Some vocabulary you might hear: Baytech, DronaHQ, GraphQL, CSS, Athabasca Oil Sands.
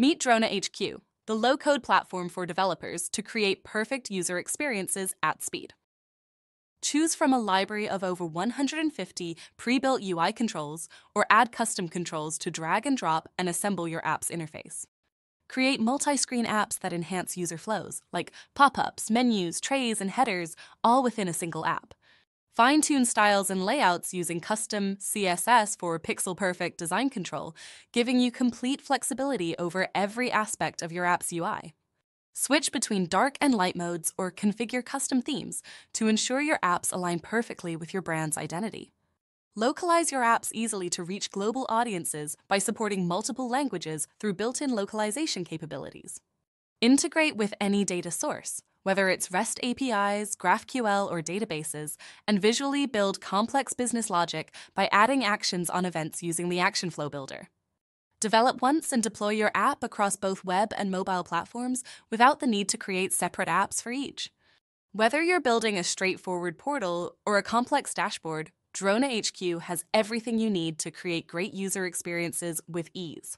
Meet DronaHQ, the low-code platform for developers to create perfect user experiences at speed. Choose from a library of over 150 pre-built UI controls or add custom controls to drag and drop and assemble your app's interface. Create multi-screen apps that enhance user flows, like pop-ups, menus, trays, and headers, all within a single app. Fine-tune styles and layouts using custom CSS for pixel-perfect design control, giving you complete flexibility over every aspect of your app's UI. Switch between dark and light modes or configure custom themes to ensure your apps align perfectly with your brand's identity. Localize your apps easily to reach global audiences by supporting multiple languages through built-in localization capabilities. Integrate with any data source, whether it's REST APIs, GraphQL, or databases, and visually build complex business logic by adding actions on events using the Action Flow Builder. Develop once and deploy your app across both web and mobile platforms without the need to create separate apps for each. Whether you're building a straightforward portal or a complex dashboard, DronaHQ has everything you need to create great user experiences with ease.